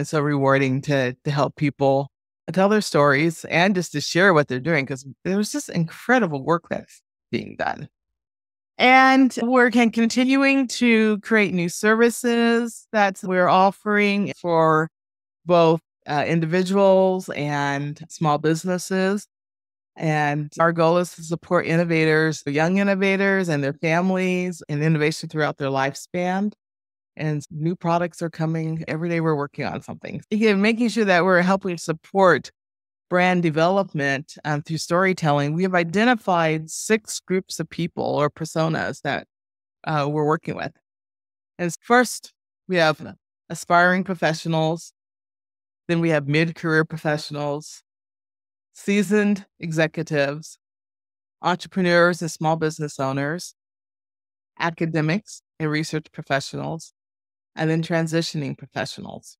It's so rewarding to help people tell their stories and just to share what they're doing, because there was just incredible work that's being done. And we're continuing to create new services that we're offering for both individuals and small businesses. And our goal is to support innovators, young innovators and their families, and innovation throughout their lifespan. And new products are coming. Every day we're working on something. Again, making sure that we're helping support brand development through storytelling. We have identified 6 groups of people or personas that we're working with. And first, we have aspiring professionals. Then we have mid-career professionals, seasoned executives, entrepreneurs and small business owners, academics and research professionals, and then transitioning professionals.